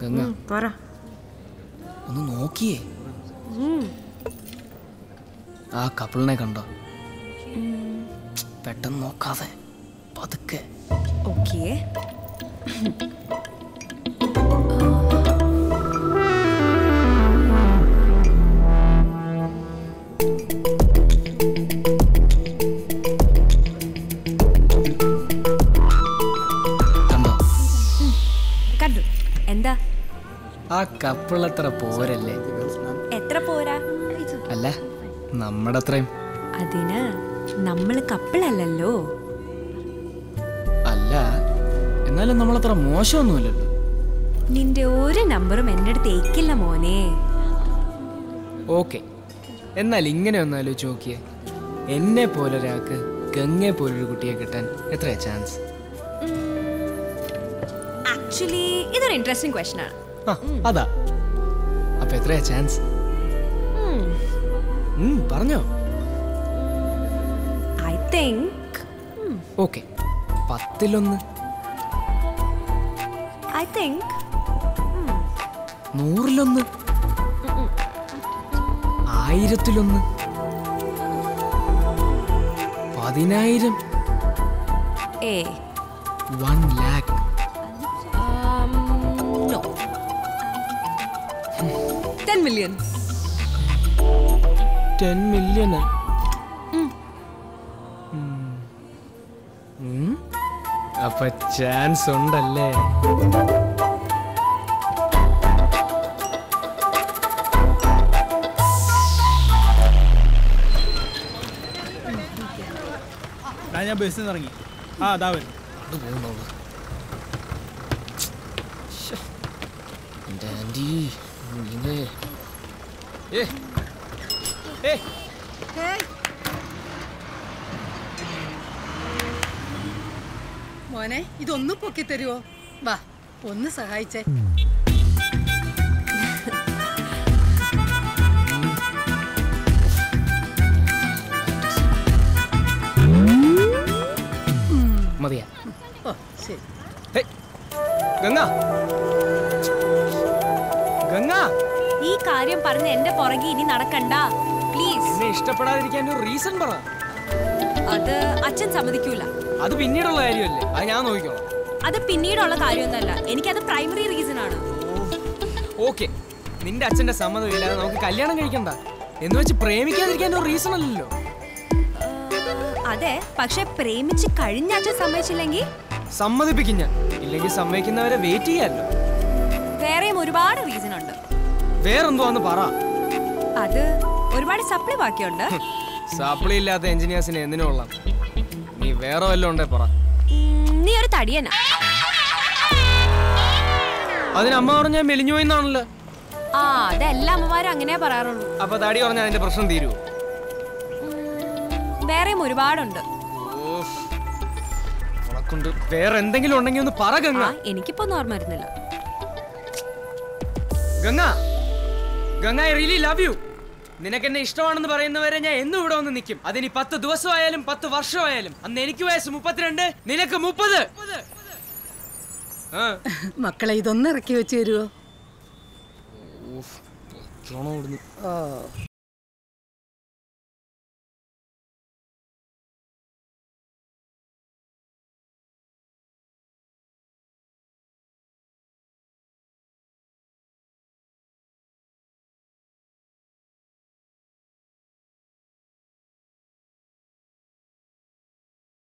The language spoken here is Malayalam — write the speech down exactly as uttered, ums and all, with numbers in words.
ഗംഗ പറ ഒന്ന് നോക്കിയേ. ആ കപ്പിളിനെ കണ്ടോ? പെട്ടെന്ന് നോക്കാതെ പതുക്കെ. ഓക്കേ. ആ കപ്പിൾ അത്ര പോരല്ലേ? എത്ര പോരാ? അല്ല നമ്മുടെ അത്രയും. അതിന് നമ്മള് കപ്പിളല്ലോ. അല്ല എന്നാലും നമ്മളത്ര മോശമൊന്നുമില്ലല്ലോ. നിന്റെ ഒരു നമ്പറും എന്റെ അടുത്ത് ഏക്കില്ല മോനെ. ഓക്കെ, എന്നാൽ ഇങ്ങനെ ഒന്നാലോചിച്ച് നോക്കിയേ, എന്നെ പോലൊരാൾക്ക് ഗംഗയെ പോലൊരു കുട്ടിയെ കിട്ടാൻ എത്രയാ ചാൻസ്? ആക്ച്വലി ഇതൊരു ഇൻട്രസ്റ്റിംഗ് ക്വസ്റ്റൻ ആണ്. അതാ അപ്പൊ എത്രയാ ചാൻസ് പറഞ്ഞോ? ഐ തിങ്ക് ഓക്കെ പത്തിലൊന്ന്. ഐ തിങ്ക് നൂറിലൊന്ന്, ആയിരത്തിലൊന്ന്, പതിനായിരം, a one lakh. ten million. ten million. Mm. Mm. Mm. Appa chance undalle. Danya bus nu irangi. Ah, da varu. Adu povunnollu. Dandy. Hey. Hey. Hey. മോനെ ഇതൊന്ന് പൊക്കി തരുമോ? വാ ഒന്ന് സഹായിച്ചേ. മതിയാ? ഓ ശരി. ഗംഗാ ഈ കാര്യം പറഞ്ഞ് എന്റെ പുറകെ ഇനി നടക്കണ്ട പ്ലീസ്. എന്നെ ഇഷ്ടപ്പെടാതിരിക്കാൻ ഒരു റീസൺ പറ. അത് അച്ഛൻ സമ്മതിക്കൂല. അത് പിന്നീടുള്ള കാര്യമല്ലേ, അത് ഞാൻ നോക്കിക്കോളാം. അത് പിന്നീടുള്ള കാര്യമൊന്നുമല്ല, എനിക്കത് പ്രൈമറി റീസൺ ആണ്. ഓക്കെ, നിന്റെ അച്ഛന്റെ സമ്മതം ഇല്ലാതെ നമുക്ക് കല്യാണം കഴിക്കണ്ട എന്ന് വെച്ച് പ്രേമിക്കാതിരിക്കാൻ ഒരു റീസൺ അല്ലല്ലോ. അതെ, പക്ഷെ പ്രേമിച്ച് കഴിഞ്ഞ അച്ഛൻ സമ്മതിച്ചില്ലെങ്കിൽ സമ്മതിപ്പിക്കും ഞാൻ. ഇല്ലെങ്കിൽ സമ്മതിക്കുന്നവരെ വെയിറ്റ് ചെയ്യാമല്ലോ. വേറെയും ഒരുപാട് റീസൺ ഉണ്ട്. വേറെന്തോന്ന് പറ. അത് ഒരുപാട് സപ്ലി ബാക്കിയുണ്ട്. സപ്ലി ഇല്ലാത്ത എഞ്ചിനീയേഴ്സിന് എന്തിനുള്ള? നീ വേറെ വല്ലതും ഉണ്ടേ പറ. നീ ഒരു തടിയനാ. അതിനമ്മ പറഞ്ഞ മെലിഞ്ഞു പോയിന്നാണല്ലോ. ആ അതെല്ലാ അമ്മമാരും അങ്ങനെ പറയാറുള്ളൂ. അപ്പൊ തടി പറഞ്ഞാൽ അതിന്റെ പ്രശ്നം തീരുവോ? വേറെയും ഒരുപാടുണ്ട്. വേറെ എന്തെങ്കിലും ഉണ്ടെങ്കിൽ ഒന്ന് പറ ഗംഗ. എനിക്കിപ്പോ ഓർമ്മ വരുന്നില്ല. Ganga Ganga I really love you. നിനക്കെന്നെ ഇഷ്ടമാണെന്ന് പറയുന്നവരെ ഞാൻ എന്നും ഇവിടെ വന്ന് നിൽക്കും. അതിനി പത്ത് ദിവസമായാലും പത്ത് വർഷമായാലും. അന്ന് എനിക്ക് വയസ്സ് മുപ്പത്തിരണ്ട്, നിനക്ക് മുപ്പത്. മക്കളെ ഇതൊന്നിറക്കി വെച്ച് തരുമോ?